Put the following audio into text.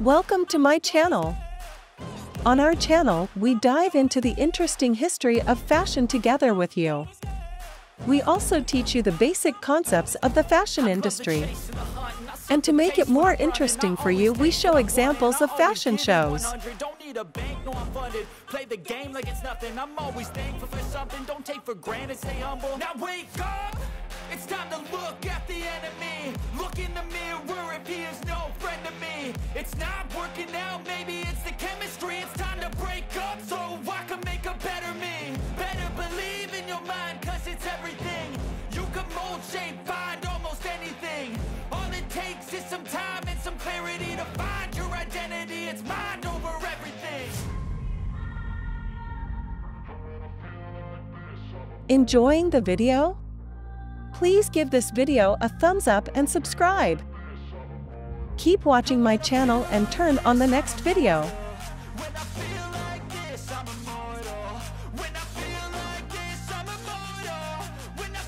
Welcome to my channel. On our channel, we dive into the interesting history of fashion together with you. We also teach you the basic concepts of the fashion industry. And to make it more interesting for you, we show examples of fashion shows. It's time to look at the enemy. Look in the mirror if he is no friend to me. It's not working out, maybe it's the chemistry. It's time to break up so I can make a better me. Better believe in your mind, cause it's everything. You can mold, shape, find almost anything. All it takes is some time and some clarity to find your identity. It's mind over everything. Enjoying the video? Please give this video a thumbs up and subscribe. Keep watching my channel and turn on the next video.